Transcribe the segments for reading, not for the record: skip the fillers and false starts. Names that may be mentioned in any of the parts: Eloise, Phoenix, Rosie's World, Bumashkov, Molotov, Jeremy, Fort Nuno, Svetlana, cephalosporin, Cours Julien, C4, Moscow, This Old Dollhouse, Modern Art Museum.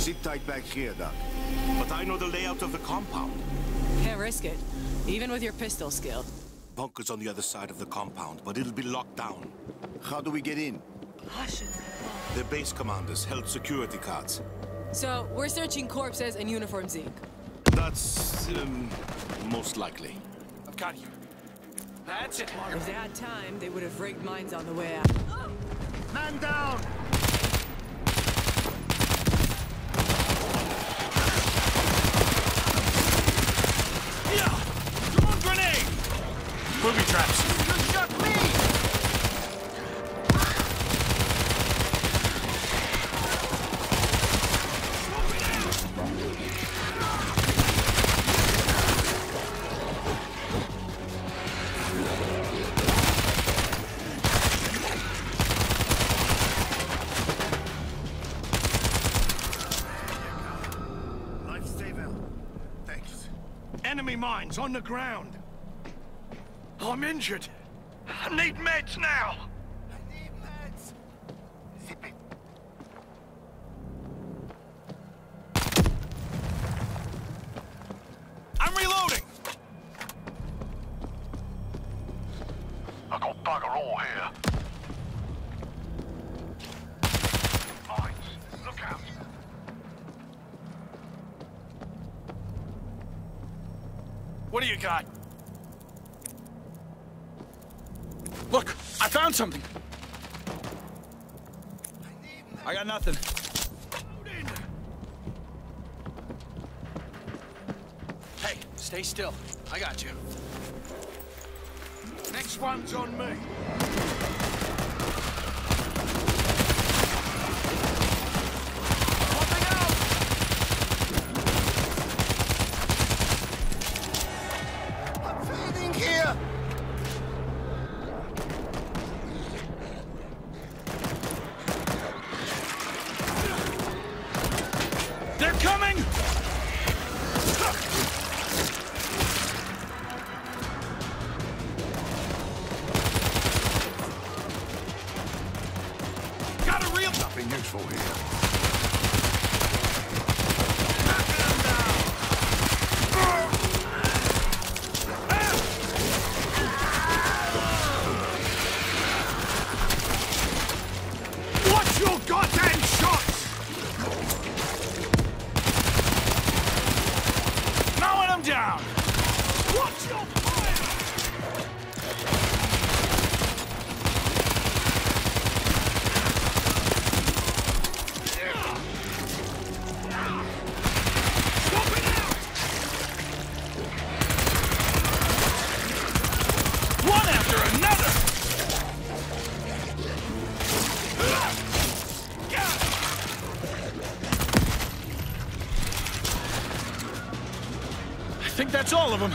Sit tight back here, Doc. But I know the layout of the compound. Can't risk it, even with your pistol skill. Bunker's on the other side of the compound, but it'll be locked down. How do we get in? The base commanders held security cards. So, we're searching corpses and uniforms, Zeke. That's, most likely. I've got you. That's it, Mark. If they had time, they would have rigged mines on the way out. Man down! Booby traps. You shot me! Life saver. Thanks. Enemy mines on the ground. I'm injured. I need meds now. I need meds. Zip it. I'm reloading. I got bugger all here. Mines, look out. What do you got? Look, I found something. I got nothing. Hey, stay still. I got you. Next one's on me. That's all of them.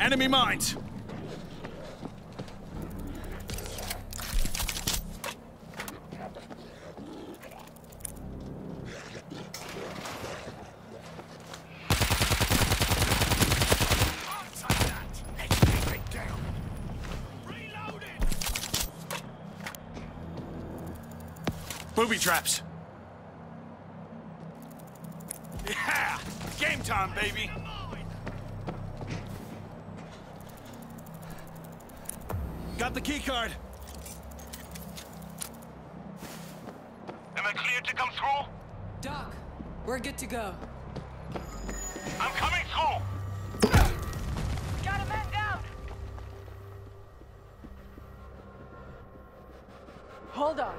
Enemy mines. Booby traps. Yeah! Game time, baby! Got the key card. Am I cleared to come through? Doc, we're good to go. I'm coming through! Got a man down! Hold on.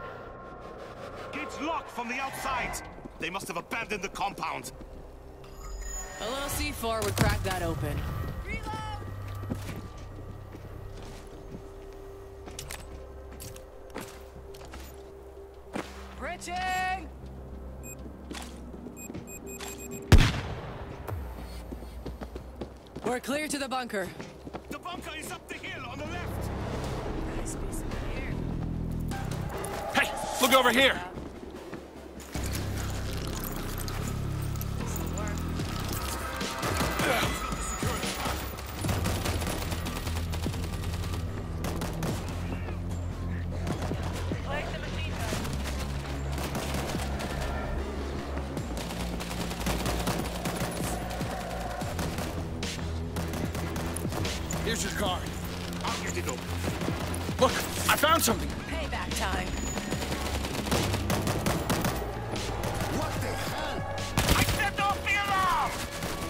Gates locked from the outside. They must have abandoned the compound. A little C4 would crack that open. Reload! Breaching! We're clear to the bunker. The bunker is up the hill on the left. Nice piece of gear. Look over here. Here's your card. I'll get it open. Look, I found something. Payback time. What the hell? I set off the alarm!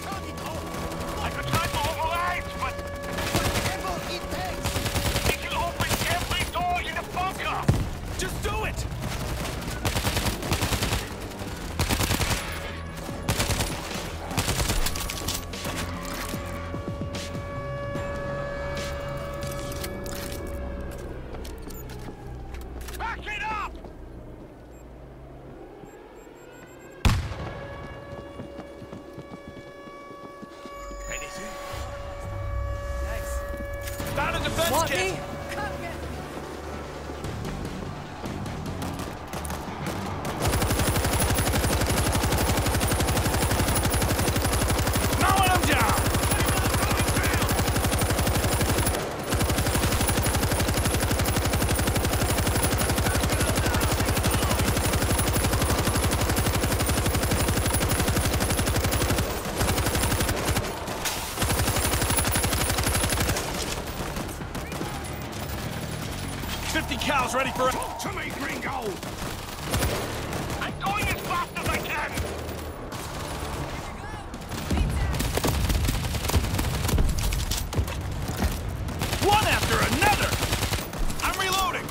Turn it off! I could try to override, but... Whatever it takes! It will open every door in the bunker! Just do it! Cows ready for it. Talk to me, gringo! I'm going as fast as I can! One after another! I'm reloading!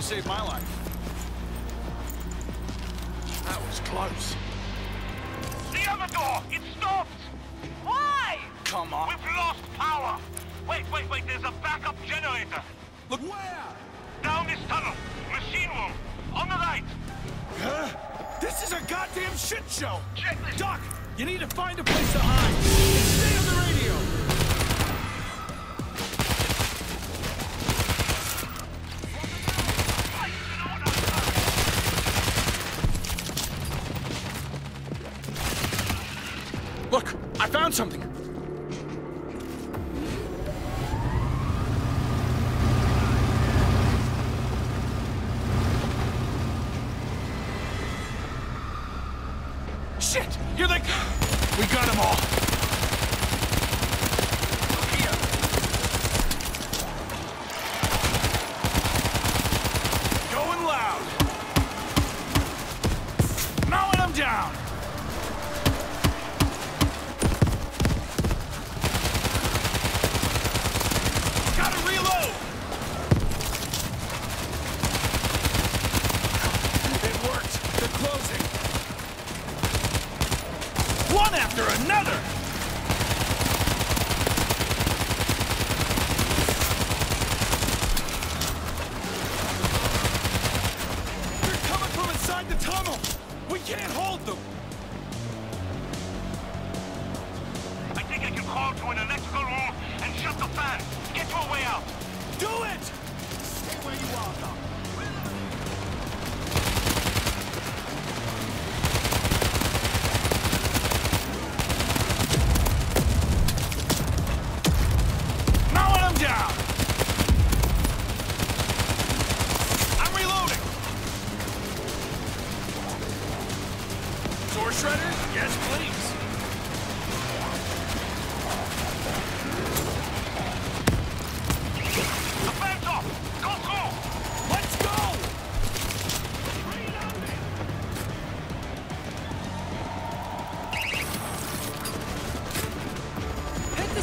Saved my life. That was close. The other door! It stopped! Why? Come on. We've lost power! Wait, there's a backup generator! Look where? Down this tunnel! Machine room! On the right! This is a goddamn shit show! Check this! Doc! You need to find a place to hide! Stay on the radio! Something. Shit! You're like... We got them all. Here. Going loud. Mowing them down.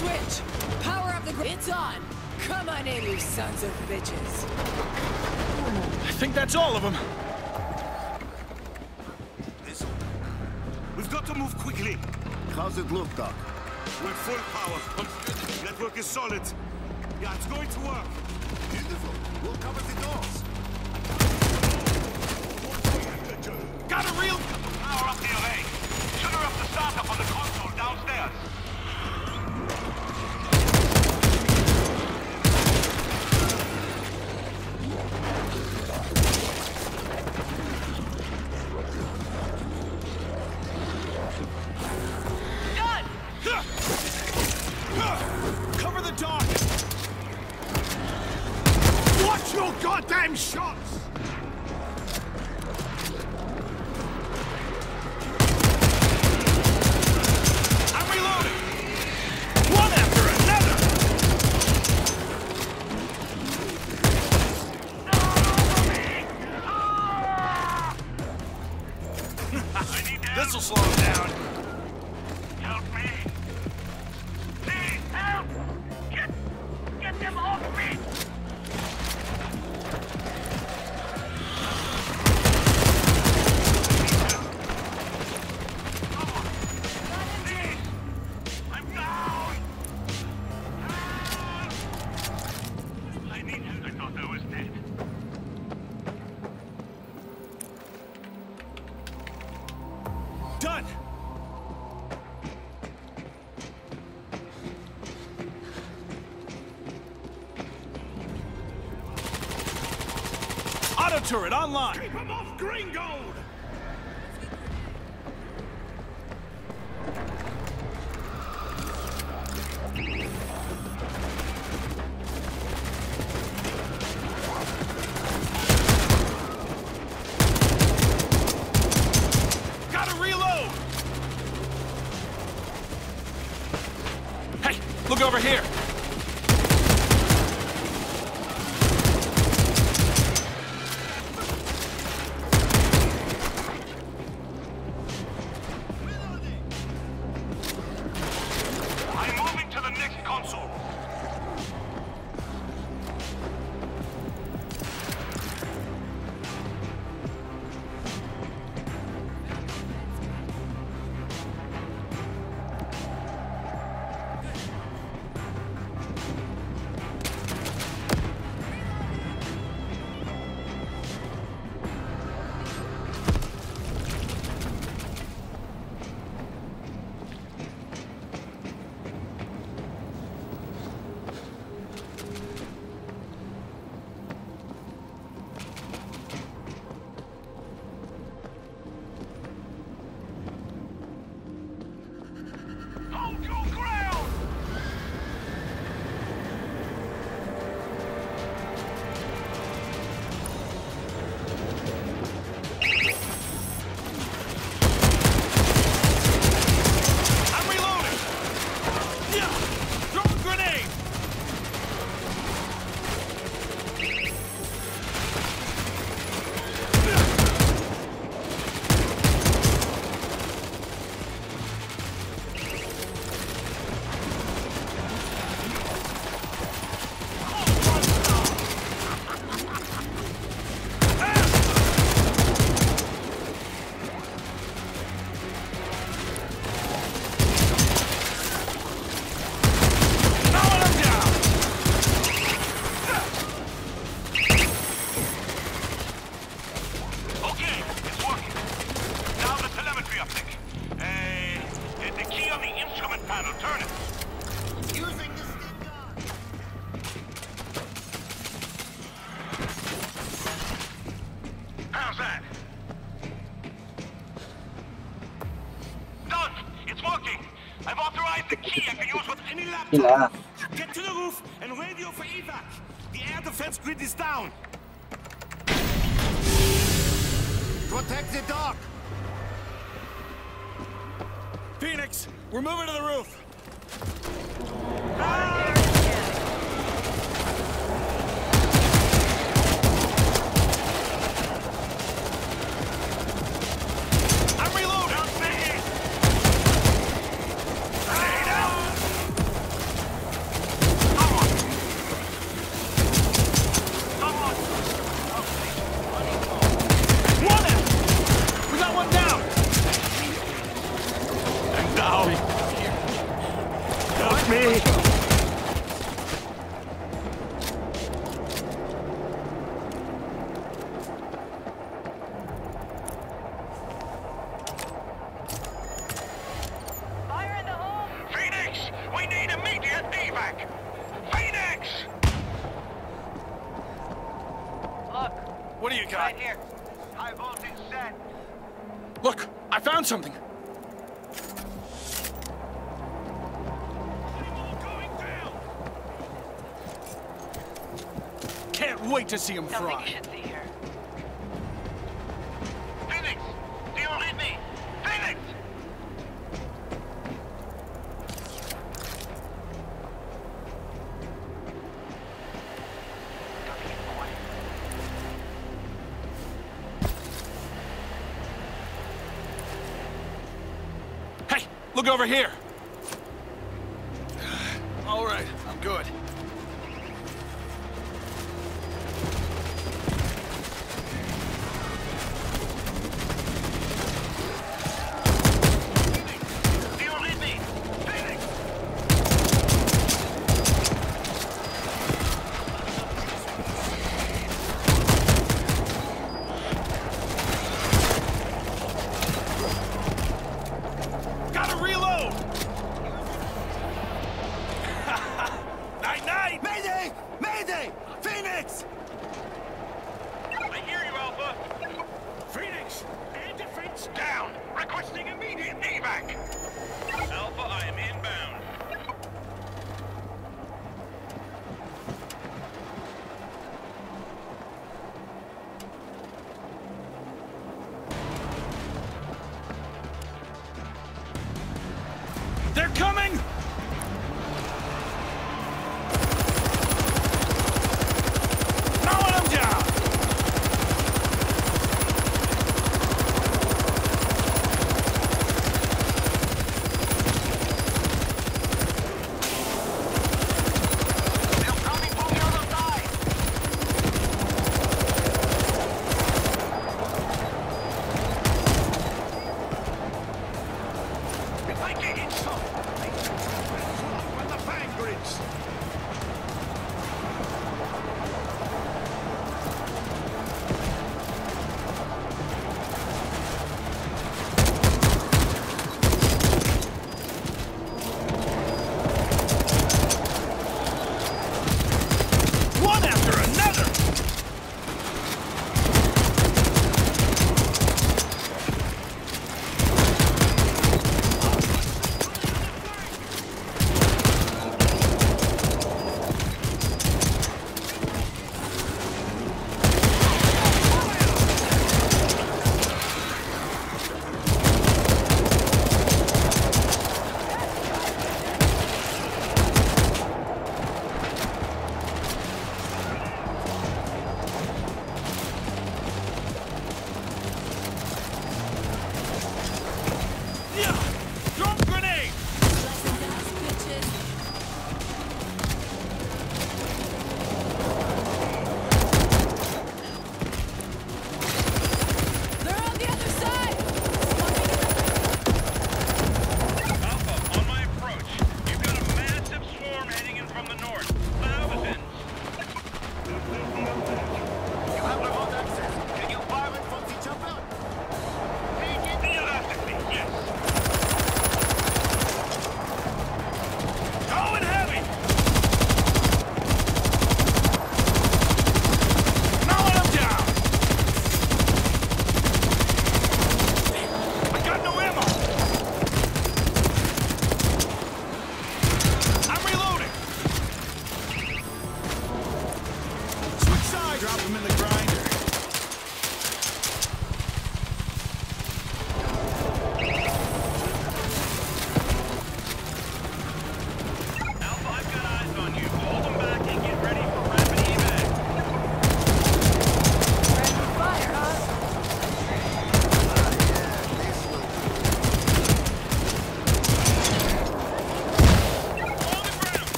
switch! Power up the grid! It's on! Come on in, you sons of bitches! I think that's all of them! This... We've got to move quickly! How's it look, Doc? We're full power. Network is solid. Yeah, it's going to work. Beautiful. We'll cover the doors. Got a real... Power up the array. Turn up the startup on the console downstairs. Turret online. Keep him off, Gringold. Gotta reload. Hey, look over here. Yeah. Get to the roof and radio for evac. The air defense grid is down. Protect the dock. Phoenix, we're moving to the roof. To see him fry. See her. Phoenix! Do you read me? Phoenix! Hey! Look over here! All right, I'm good.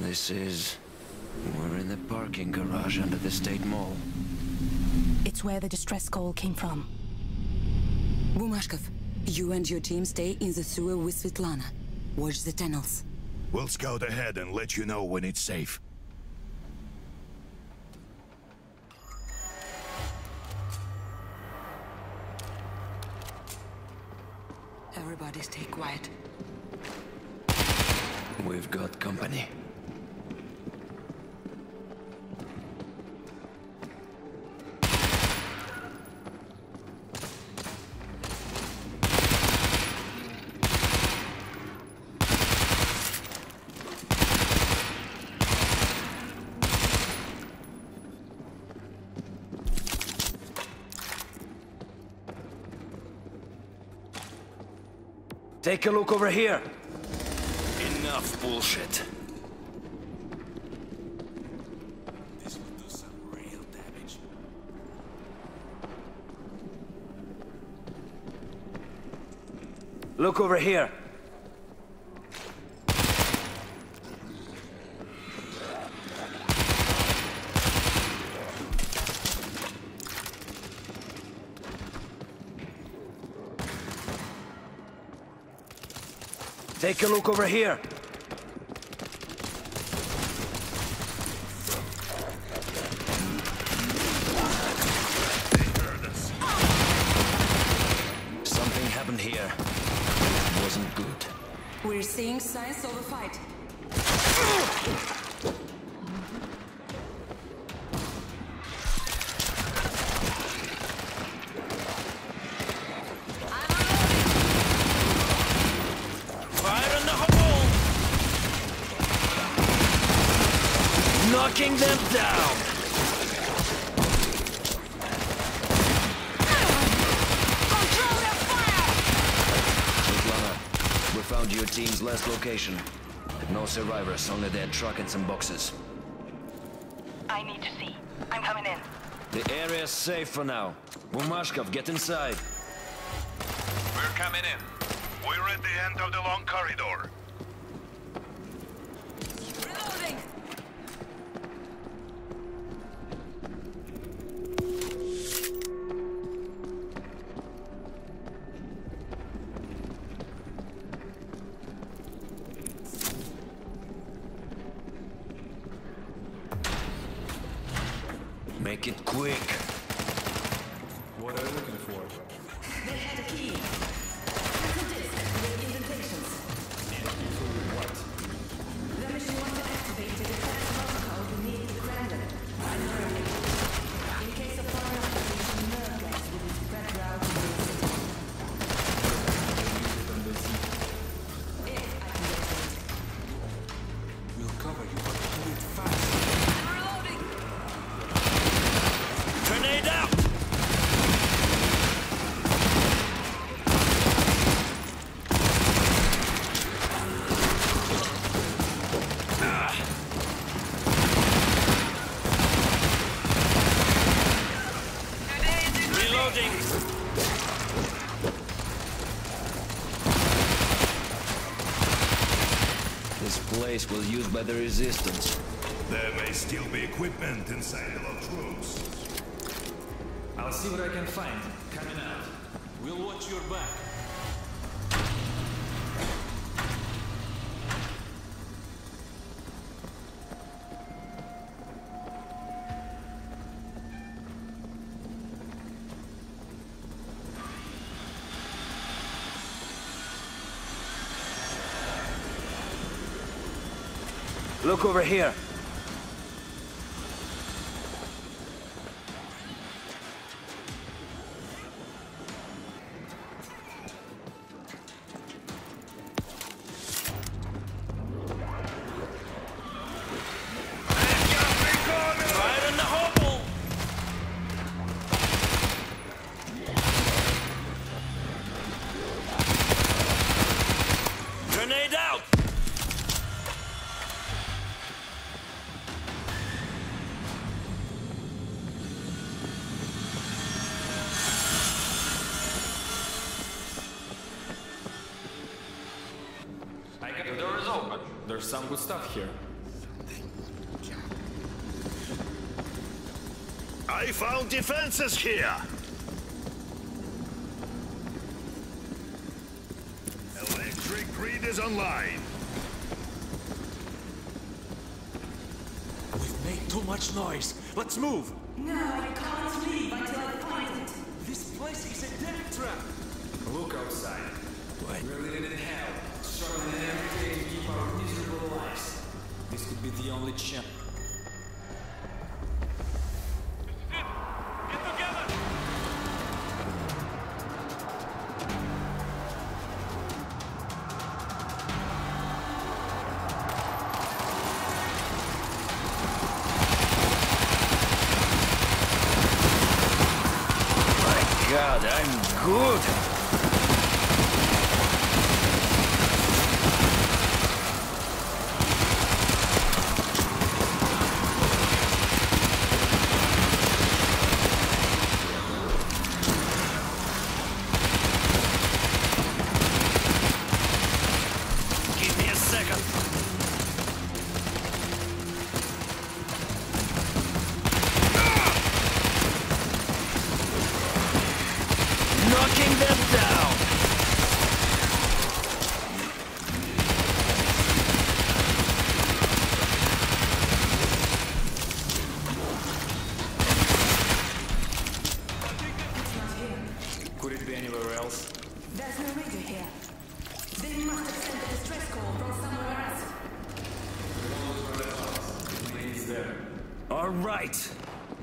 This is... we're in the parking garage under the State Mall. It's where the distress call came from. Bumashkov, you and your team stay in the sewer with Svetlana. Watch the tunnels. We'll scout ahead and let you know when it's safe. Everybody stay quiet. We've got company. Take a look over here. Enough bullshit. This will do some real damage. Look over here. Take a look over here. Something happened here. It wasn't good. We're seeing signs of a fight. Knocking them down! Control their fire! Svetlana, we found your team's last location. No survivors, only their truck and some boxes. I need to see. I'm coming in. The area's safe for now. Bumashkov, get inside. We're coming in. We're at the end of the long corridor. Make it quick. What are you looking for? They had a key. It's a disc with indentations. What? The machine was activated and had a protocol we need to grant them. In case of foreign occupation, nerve gas will be spread out in the city. If I can get This place was used by the resistance. There may still be equipment inside the locked rooms. I'll see what I can find. Coming out. We'll watch your back. Look over here. There's some good stuff here. I found defenses here! Electric grid is online. We've made too much noise. Let's move! No, I can't leave until I find it. This place is a death trap. Look outside. What? We're living in hell. Struggling every day to keep our miserable lives. This could be the only chance.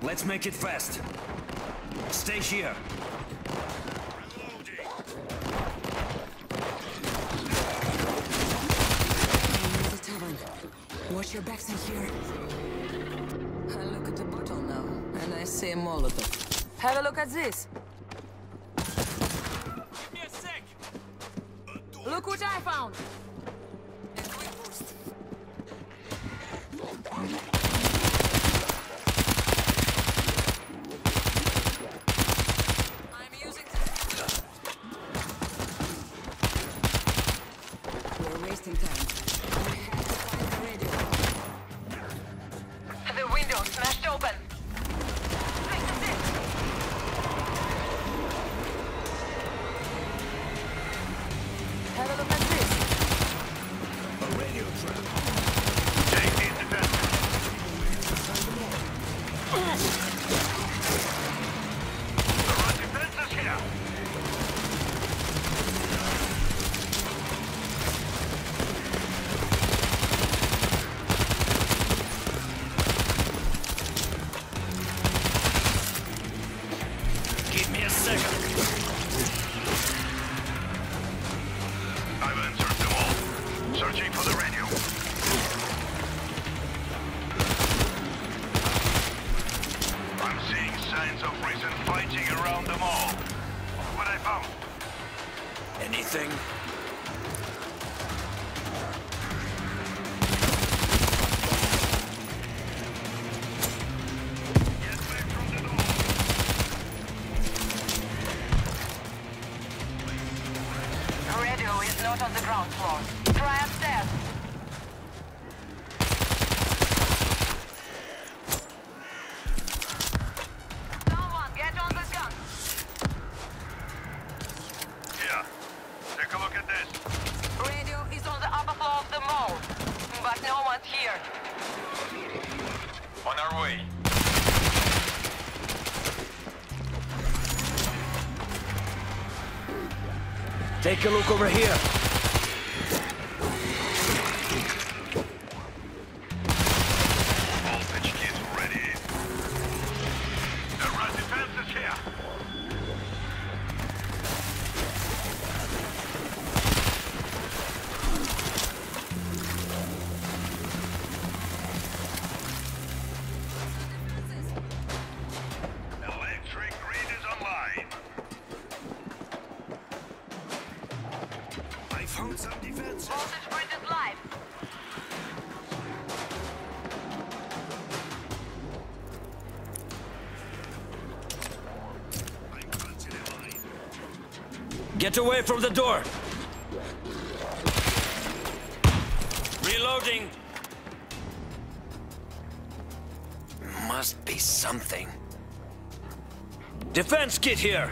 Let's make it fast. Stay here. Watch your backs in here. I look at the bottle now, and I see a Molotov. Have a look at this. Give me a sec. Look what I found. someone's here. On our way. Take a look over here. Get away from the door! Reloading! Must be something. Defense kit here!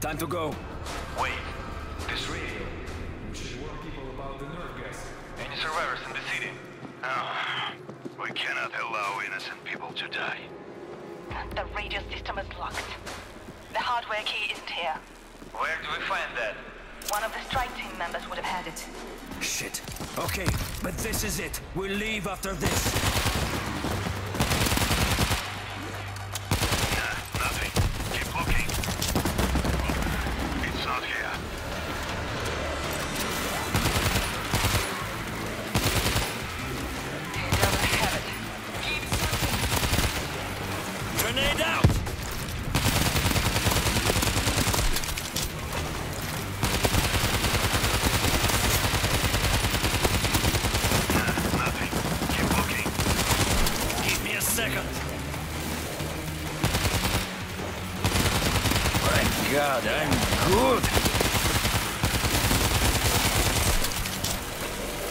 Time to go. Wait, this radio. We should warn people about the nerve gas. Any survivors in the city? No. We cannot allow innocent people to die. The radio system is locked. The hardware key isn't here. Where do we find that? One of the strike team members would have had it. Shit. Okay, but this is it. We'll leave after this. God, I'm good!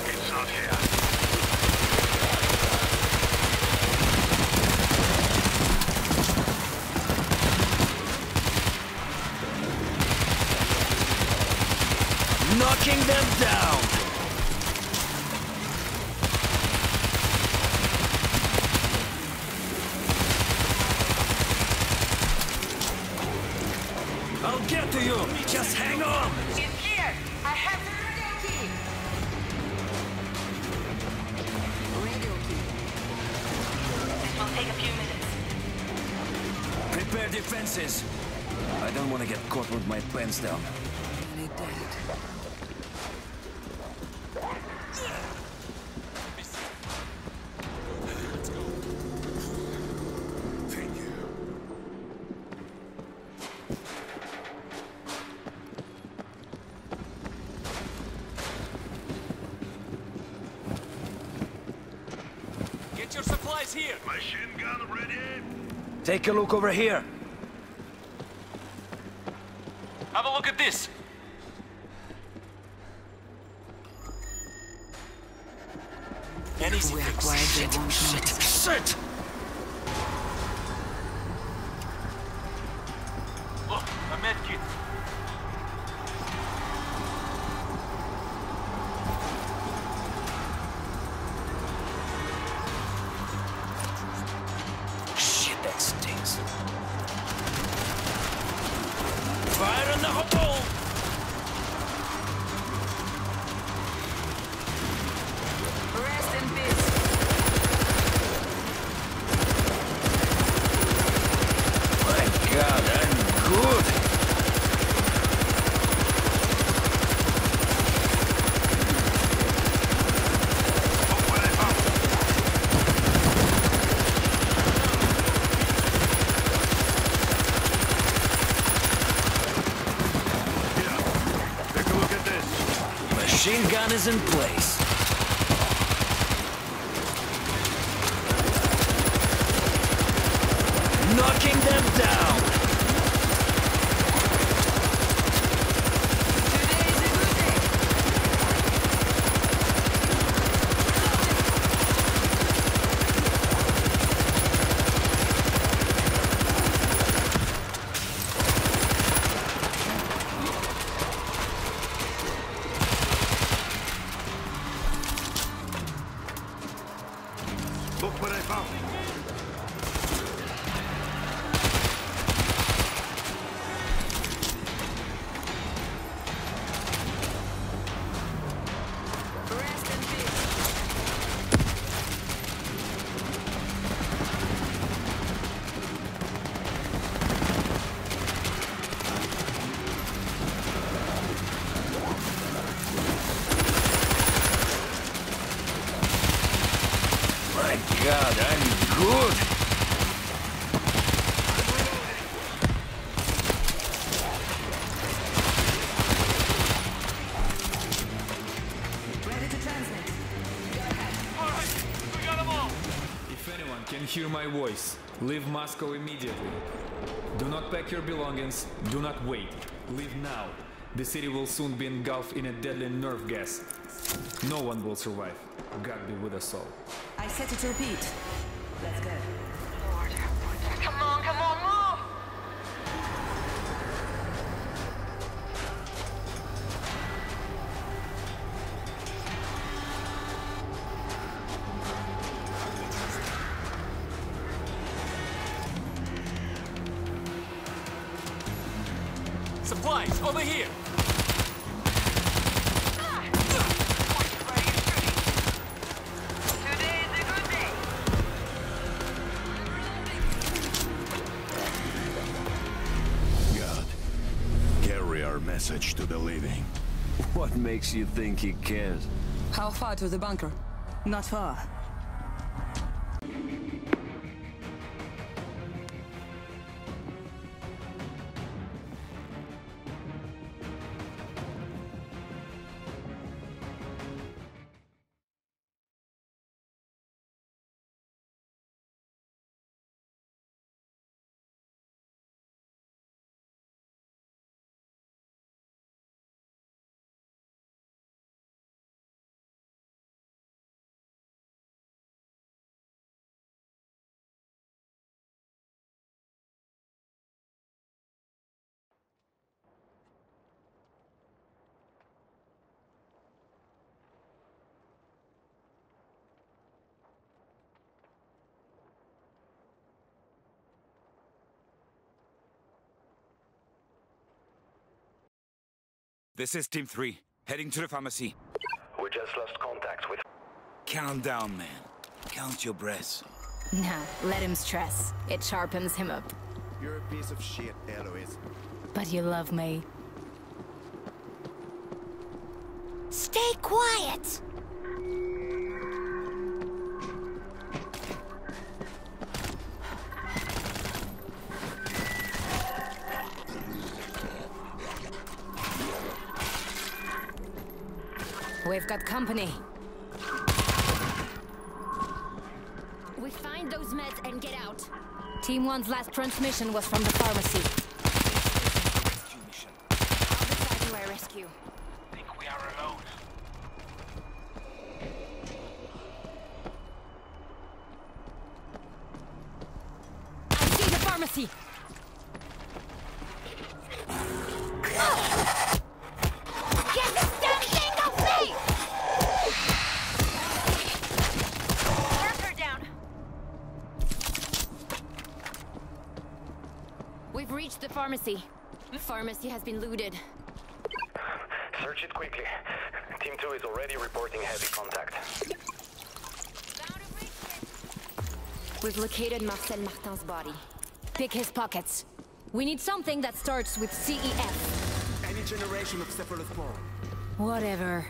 It's not here. Knocking them down! Get to you! Just hang on! It's here! I have the radio key! Radio key. This will take a few minutes. Prepare defenses! I don't want to get caught with my pants down. I need that. Here. Machine gun ready. Take a look over here. Have a look at this. Anything. Shit! Look, a medkit. Fire in the hole! Rest in peace. My God, I'm good. Machine gun is in place. Knocking them down. Hear my voice. Leave Moscow immediately. Do not pack your belongings. Do not wait. Leave now. The city will soon be engulfed in a deadly nerve gas. No one will survive. God be with us all. I set it to repeat. Let's go. Lord, come on, move! Supplies, over here! God, carry our message to the living. What makes you think he cares? How far to the bunker? Not far. This is Team 3, heading to the pharmacy. We just lost contact with... Calm down, man. Count your breaths. No, let him stress. It sharpens him up. You're a piece of shit, Eloise. But you love me. Stay quiet! We've got company. We find those meds and get out. Team 1's last transmission was from the pharmacy. Rescue mission. I'll decide who I rescue. Think we are alone. I see the pharmacy. The pharmacy has been looted. Search it quickly. Team 2 is already reporting heavy contact. We've located Marcel Martin's body. Pick his pockets. We need something that starts with CEF. Any generation of cephalosporin. Whatever.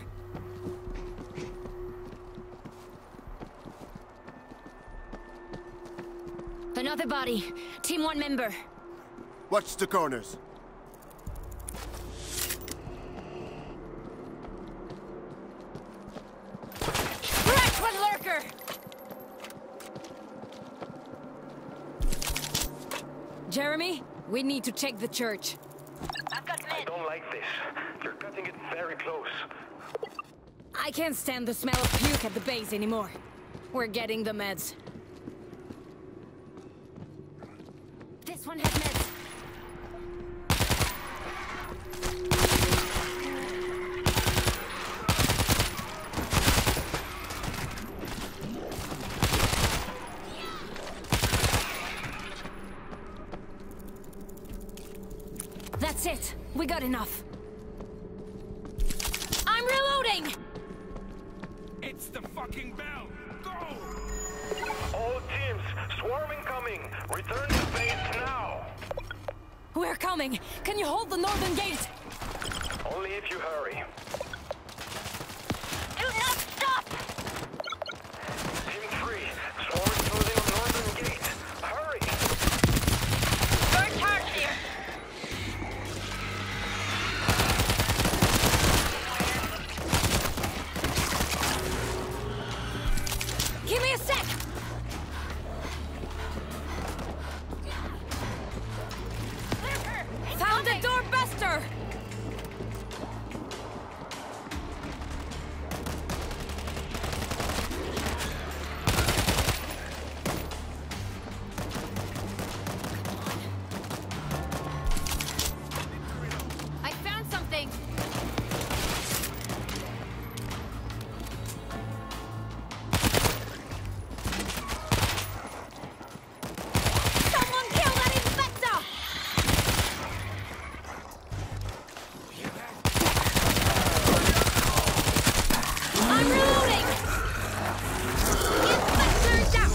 Another body. Team 1 member. Watch the corners. quicker! Jeremy, we need to check the church. I've got men. I don't like this. You're cutting it very close. I can't stand the smell of puke at the base anymore. We're getting the meds. This one has meds. That's it. We got enough. I'm reloading! It's the fucking bell! Go! All teams, swarm incoming! Return to base now! We're coming! Can you hold the northern gate? Only if you hurry. Do not stop! Team 3, swarm closing on northern gate. Hurry! Third charge here! Give me a sec! Found the door buster! I found something! Someone kill that inspector! I'm reloading! Inspector down!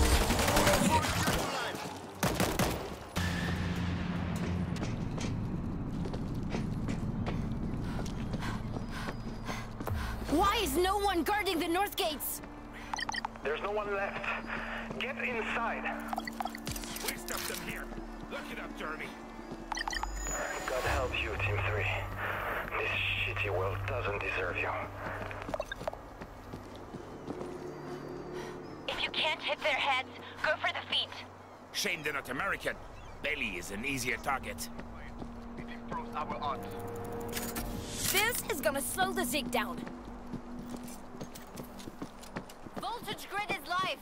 Why is no one guarding the north gates? There's no one left. Get inside. We stuffed them here. Look it up, Jeremy. God help you, Team 3. This shitty world doesn't deserve you. If you can't hit their heads, go for the feet. Shame they're not American. Belly is an easier target. It improves our odds. This is gonna slow the zig down. Voltage grid is live.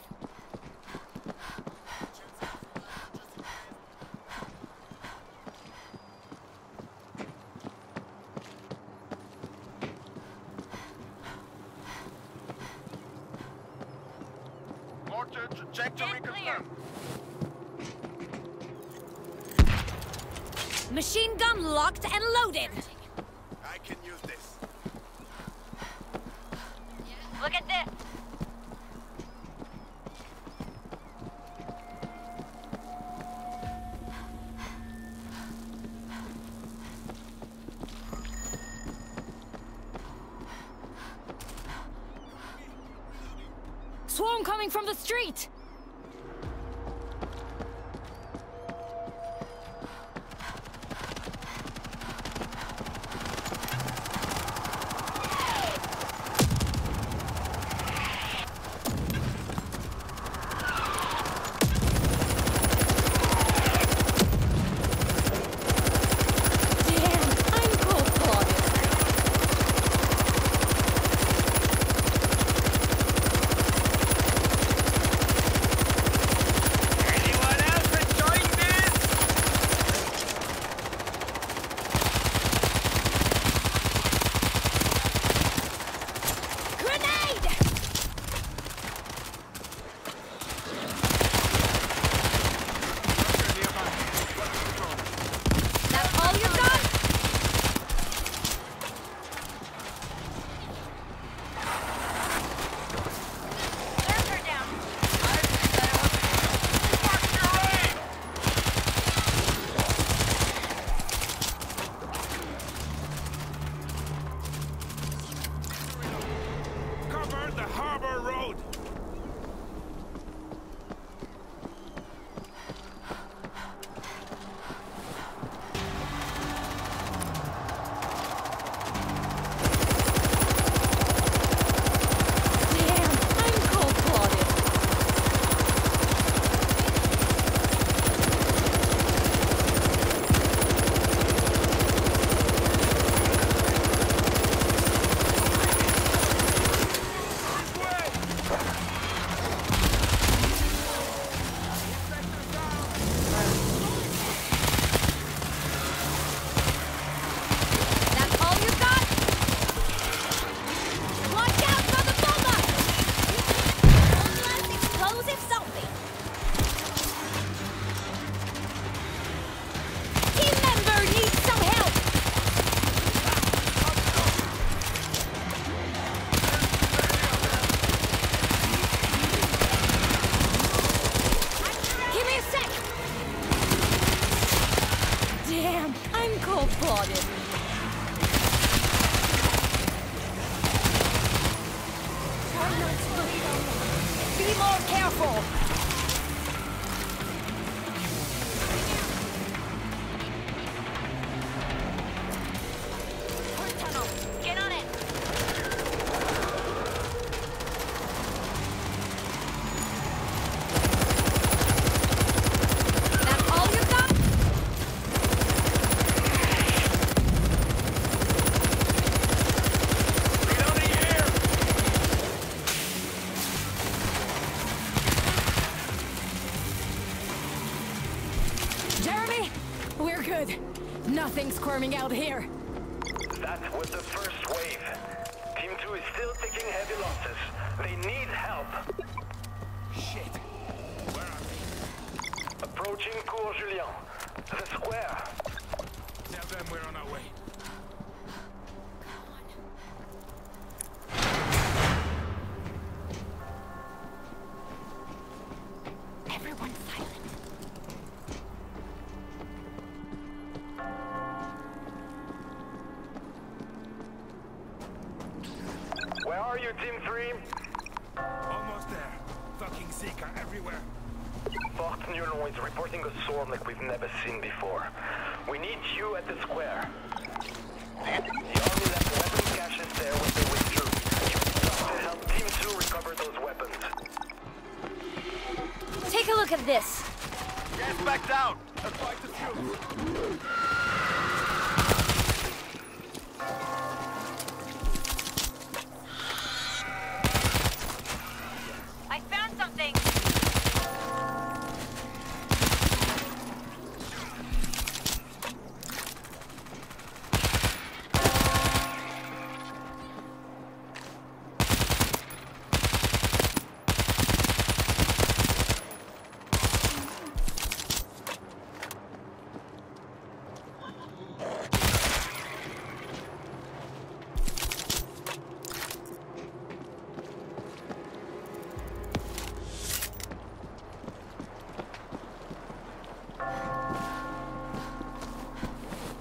Mortar trajectory confirmed. Machine gun locked and loaded. I can use this. Look at this. Swarm coming from the street! confirming out here. That was the first wave. Team 2 is still taking heavy losses. They need help. Shit. Where are we? Approaching Cours Julien. The square. Tell them we're on our way.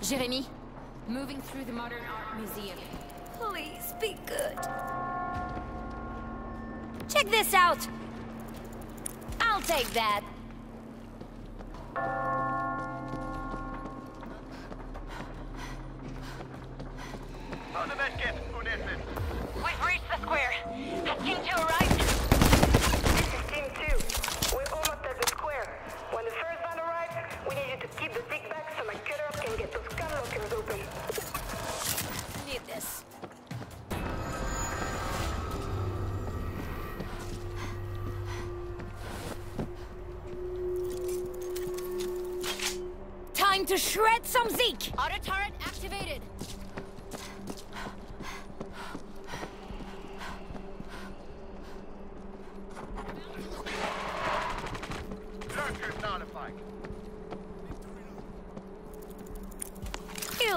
Jeremy, moving through the Modern Art Museum. Please be good. Check this out! I'll take that. We've reached the square. Has Team 2 arrived? This is Team 2. We're almost at the square. When the first one arrives, we need you to keep the dig back so my cutter can get those gun lockers open. Need this. Time to shred some Zeke! Auto turret activated!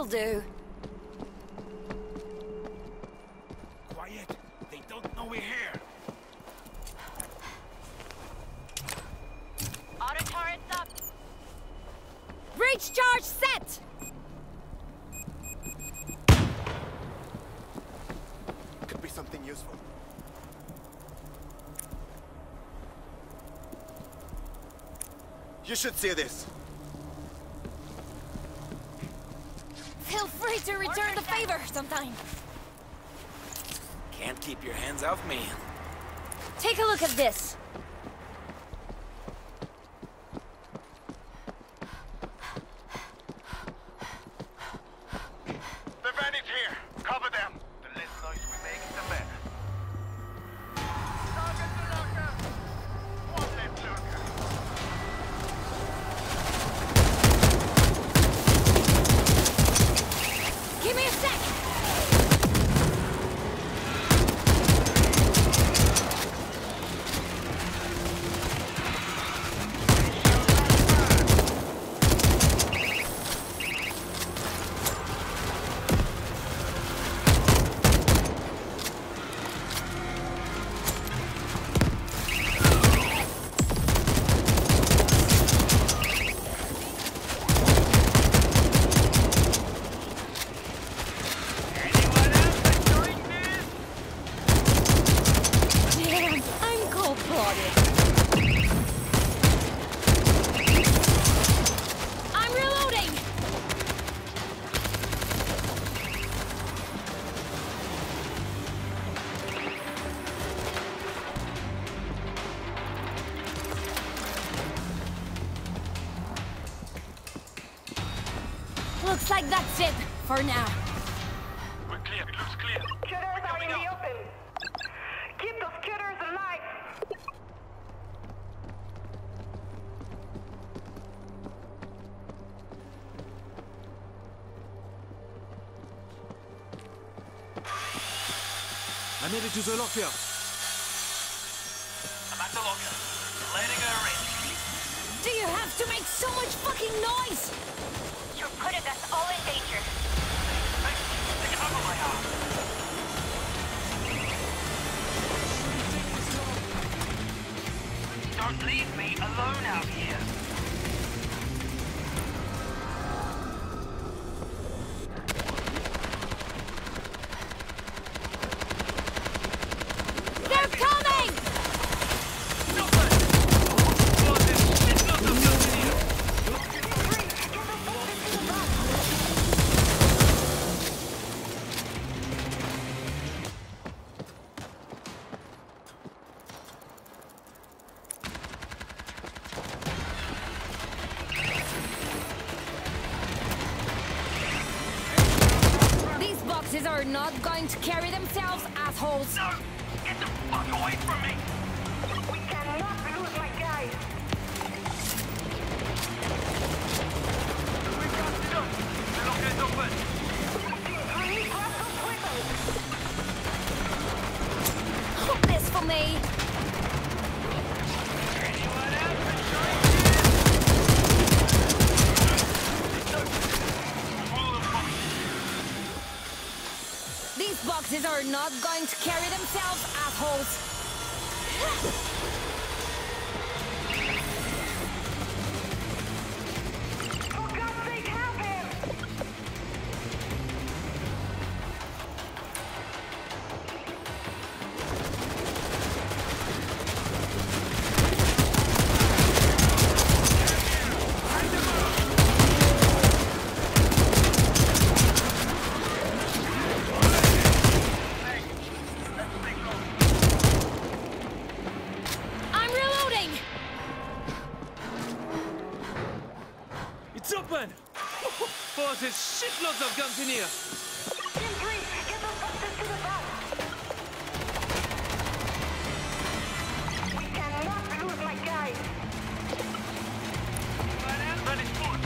Do. Quiet! They don't know we're here! Auto turrets up! Breach charge set! Could be something useful. You should see this! To return the favor sometime. Can't keep your hands off me. Take a look at this. The bandits here. Cover them. The less noise we make, the better. Target the locker. One left locker. Give me a sec! Looks like that's it for now. We're clear. It looks clear. Cutters are in the open. Keep those cutters alive. I made it to the locker. I'm at the locker. Letting her in. Do you have to make so much fucking noise? You're putting us all in danger. Take cover, my heart. Don't leave me alone out here. Not going to carry themselves, assholes! No! Get the fuck away from me! We cannot lose my guy! We can't stop! The locker is open! We need Russell's weapons! Hold this for me! Anyone else been trying Boxes are not going to carry themselves, assholes. For God's sake, help him! Shitloads of guns in here! Jim, get those boxes to the back! We cannot lose my guy! That is good!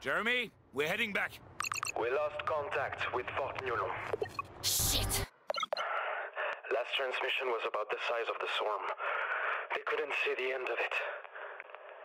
Jeremy, we're heading back. We lost contact with Fort Nuno. Shit! Last transmission was about the size of the swarm. They couldn't see the end of it.